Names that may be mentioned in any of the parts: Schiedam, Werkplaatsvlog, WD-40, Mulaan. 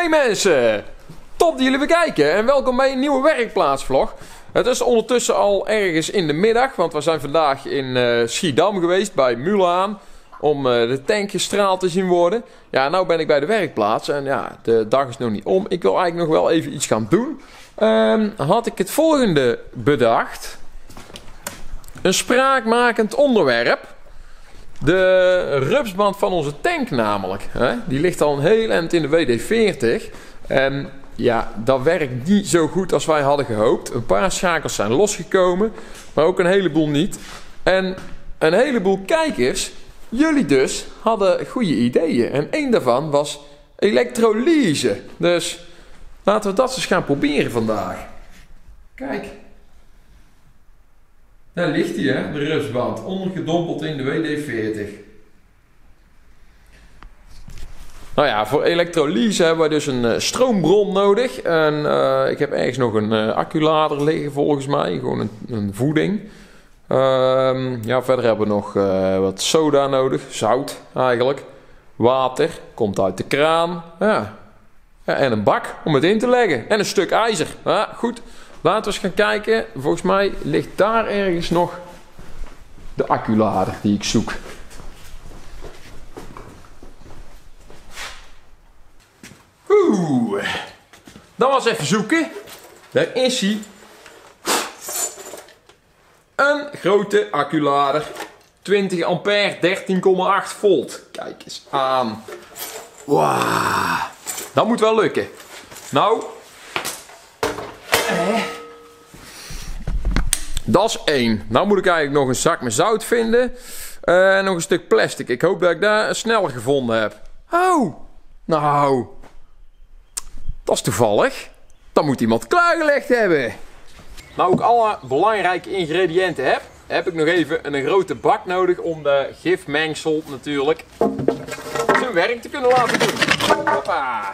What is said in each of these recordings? Hey mensen, top dat jullie weer kijken en welkom bij een nieuwe werkplaatsvlog. Het is ondertussen al ergens in de middag, want we zijn vandaag in Schiedam geweest bij Mulaan om de tankjesstraat te zien worden. Ja, nou ben ik bij de werkplaats en ja, de dag is nog niet om. Ik wil eigenlijk nog wel even iets gaan doen. Had ik het volgende bedacht. Een spraakmakend onderwerp. De rupsband van onze tank namelijk. Hè? Die ligt al een heel eind in de WD-40. En ja, dat werkt niet zo goed als wij hadden gehoopt. Een paar schakels zijn losgekomen, maar ook een heleboel niet. En een heleboel kijkers, jullie dus, hadden goede ideeën. En één daarvan was elektrolyse. Dus laten we dat eens gaan proberen vandaag. Kijk. Daar ligt hij, hè, de rupsband, ondergedompeld in de WD-40. Nou ja, voor elektrolyse hebben we dus een stroombron nodig. En ik heb ergens nog een acculader liggen volgens mij, gewoon een voeding. Ja, verder hebben we nog wat soda nodig, zout eigenlijk. Water, komt uit de kraan. Ja. Ja, en een bak om het in te leggen. En een stuk ijzer. Ja, goed. Laten we eens gaan kijken. Volgens mij ligt daar ergens nog de acculader die ik zoek. Oeh. Dan was even zoeken. Daar is hij. Een grote acculader. 20 ampère, 13,8 volt. Kijk eens aan. Wauw. Dat moet wel lukken. Nou. Dat is één. Nou moet ik eigenlijk nog een zak met zout vinden. En nog een stuk plastic. Ik hoop dat ik daar snel gevonden heb. Oh, nou. Dat is toevallig. Dan moet iemand klaargelegd hebben. Nou ik alle belangrijke ingrediënten heb, heb ik nog even een grote bak nodig om de gifmengsel natuurlijk zijn werk te kunnen laten doen. Hoppa.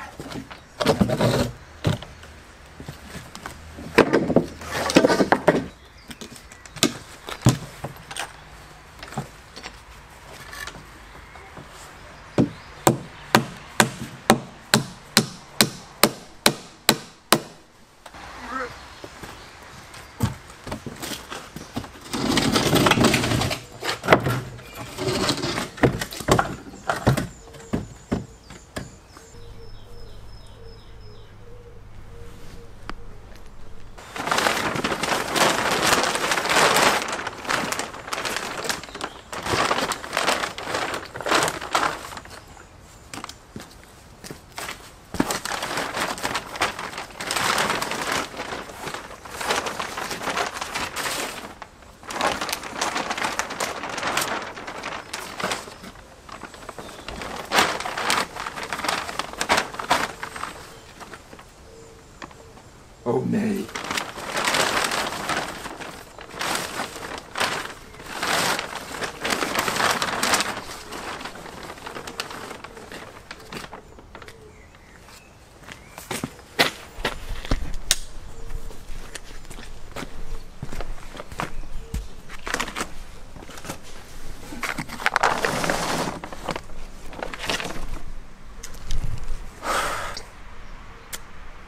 Oh nee.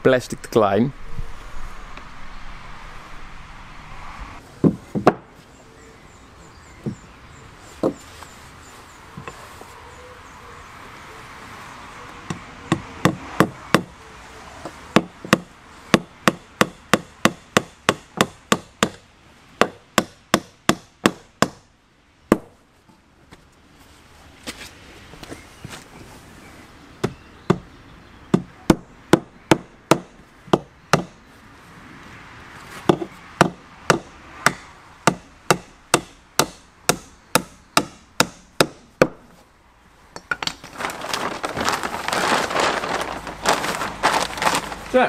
Plastic te klein. Zo.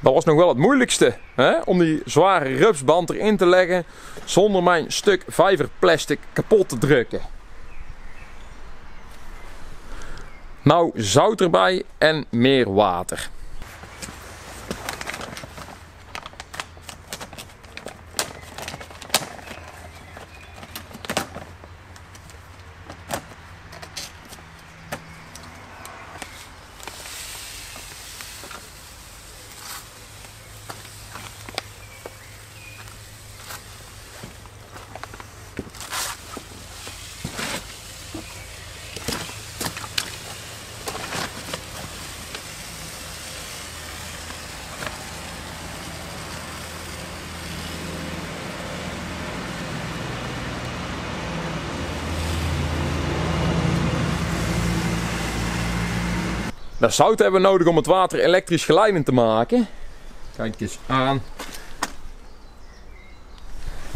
Dat was nog wel het moeilijkste, hè? Om die zware rupsband erin te leggen zonder mijn stuk vijverplastic kapot te drukken. Nou, zout erbij en meer water. Dat zout hebben we nodig om het water elektrisch geleidend te maken. Kijk eens aan.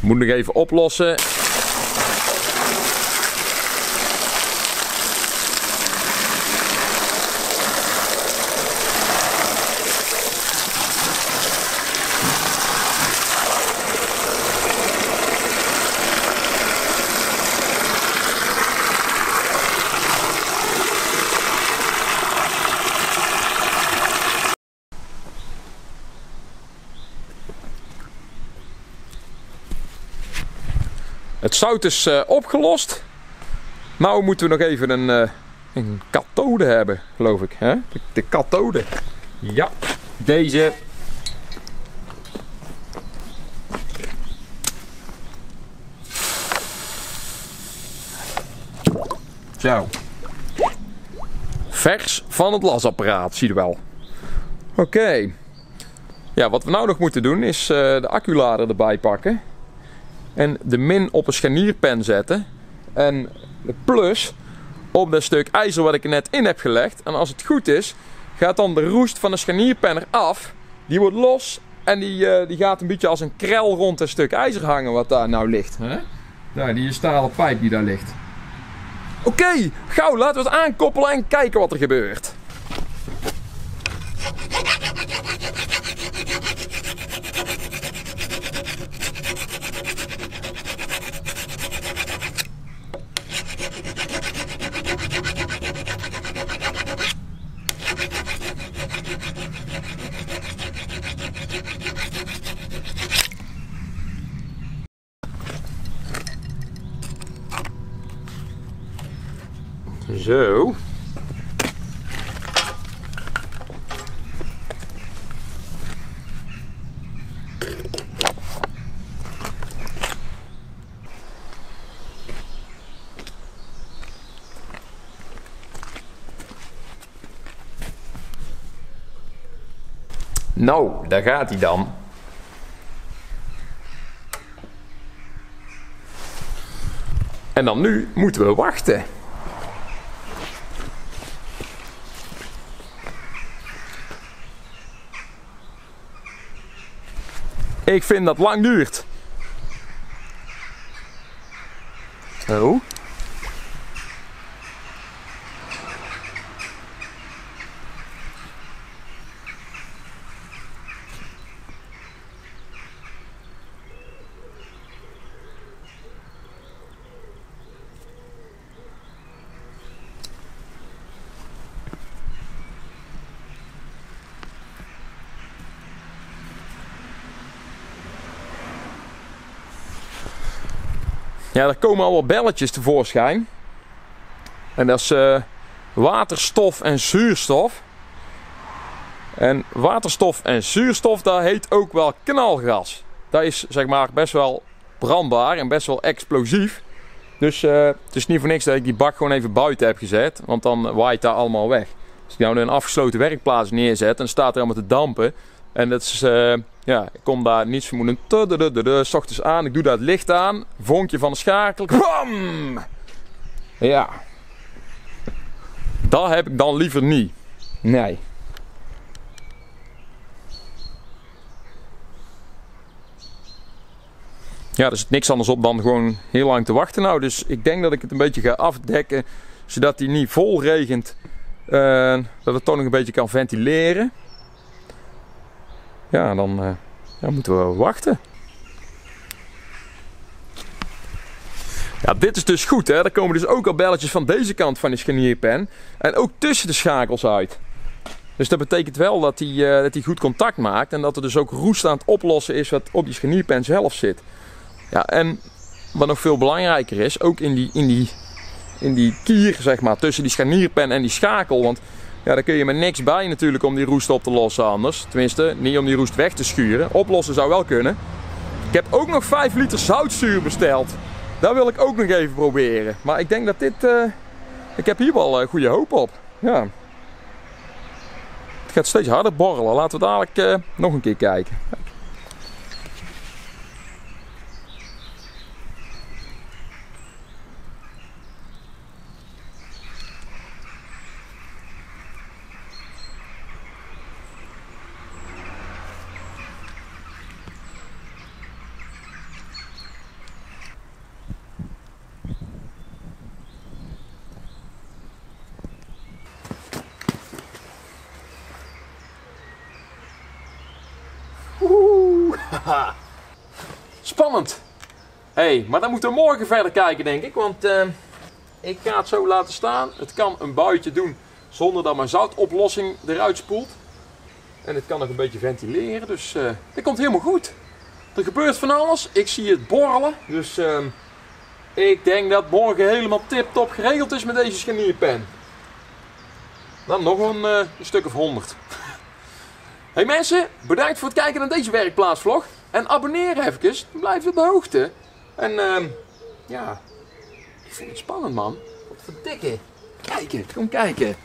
Moet nog even oplossen. Het zout is opgelost. Nou moeten we nog even een kathode hebben, geloof ik. Hè? De kathode. Ja, deze. Zo. Vers van het lasapparaat, zie je wel. Oké. Ja, wat we nou nog moeten doen is de acculader erbij pakken. En de min op een scharnierpen zetten. En de plus op dat stuk ijzer wat ik er net in heb gelegd. En als het goed is, gaat dan de roest van de scharnierpen eraf. Die wordt los en die gaat een beetje als een krel rond het stuk ijzer hangen wat daar nou ligt. Hè? Nou, die stalen pijp die daar ligt. Oké, gauw, laten we het aankoppelen en kijken wat er gebeurt. Zo. Nou, daar gaat hij dan. En dan nu moeten we wachten. Ik vind dat lang duurt. Zo. Ja, er komen al wat belletjes tevoorschijn. En dat is waterstof en zuurstof. En waterstof en zuurstof, dat heet ook wel knalgas. Dat is zeg maar best wel brandbaar en best wel explosief. Dus het is niet voor niks dat ik die bak gewoon even buiten heb gezet. Want dan waait dat allemaal weg. Als ik nou in een afgesloten werkplaats neerzet, dan staat er allemaal te dampen. En dat is... ja, ik kom daar niets vermoedend. 's Ochtends aan, ik doe daar het licht aan. Vonkje van de schakel. Bam! Ja. Dat heb ik dan liever niet. Nee. Ja, er zit niks anders op dan gewoon heel lang te wachten. Nou, dus ik denk dat ik het een beetje ga afdekken. Zodat hij niet vol regent. Dat het toch nog een beetje kan ventileren. Ja, dan moeten we wachten. Ja, dit is dus goed, hè. Er komen dus ook al belletjes van deze kant van die scharnierpen. En ook tussen de schakels uit. Dus dat betekent wel dat hij goed contact maakt. En dat er dus ook roest aan het oplossen is wat op die scharnierpen zelf zit. Ja, en wat nog veel belangrijker is, ook in die kier, zeg maar, tussen die scharnierpen en die schakel. Want... ja, daar kun je met niks bij natuurlijk om die roest op te lossen anders. Tenminste, niet om die roest weg te schuren. Oplossen zou wel kunnen. Ik heb ook nog 5 liter zoutzuur besteld. Dat wil ik ook nog even proberen. Maar ik denk dat dit... ik heb hier wel goede hoop op. Ja. Het gaat steeds harder borrelen. Laten we dadelijk nog een keer kijken. Spannend. Hey, maar dan moeten we morgen verder kijken, denk ik. Want ik ga het zo laten staan. Het kan een buitje doen zonder dat mijn zoutoplossing eruit spoelt. En het kan nog een beetje ventileren. Dus dit komt helemaal goed. Er gebeurt van alles. Ik zie het borrelen. Dus ik denk dat morgen helemaal tip-top geregeld is met deze scharnierpen. Dan nog een stuk of 100. Hey mensen, bedankt voor het kijken naar deze werkplaatsvlog. En abonneer even, dan blijf je op de hoogte. En ja, ik vind het spannend, man. Wat verdikke. Kijken, kom kijken.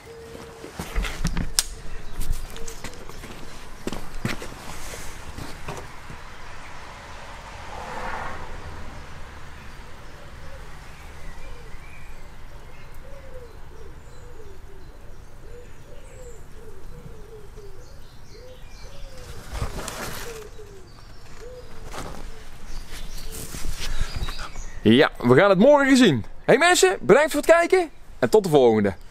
Ja, we gaan het morgen zien. Hey mensen, bedankt voor het kijken en tot de volgende.